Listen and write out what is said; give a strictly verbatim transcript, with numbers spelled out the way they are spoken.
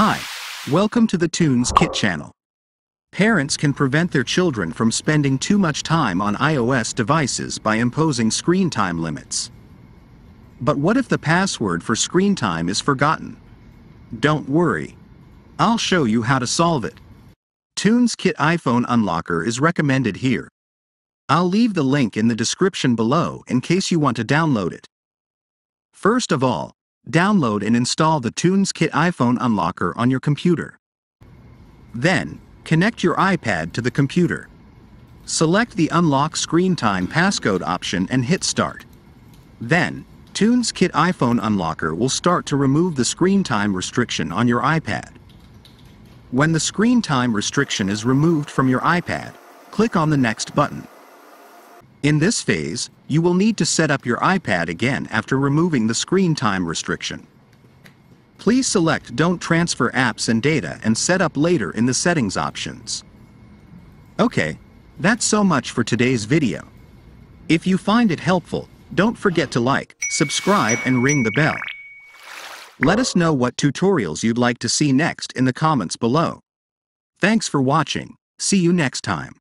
Hi, welcome to the TunesKit channel. Parents can prevent their children from spending too much time on iOS devices by imposing screen time limits. But what if the password for screen time is forgotten? Don't worry. I'll show you how to solve it. TunesKit iPhone Unlocker is recommended here. I'll leave the link in the description below in case you want to download it. First of all, download and install the TunesKit iPhone Unlocker on your computer. Then, connect your iPad to the computer. Select the Unlock Screen Time Passcode option and hit Start. Then, TunesKit iPhone Unlocker will start to remove the screen time restriction on your iPad. When the screen time restriction is removed from your iPad, click on the Next button. In this phase, you will need to set up your iPad again after removing the screen time restriction. Please select Don't Transfer Apps and Data and set up later in the Settings options. Okay, that's so much for today's video. If you find it helpful, don't forget to like, subscribe and ring the bell. Let us know what tutorials you'd like to see next in the comments below. Thanks for watching. See you next time.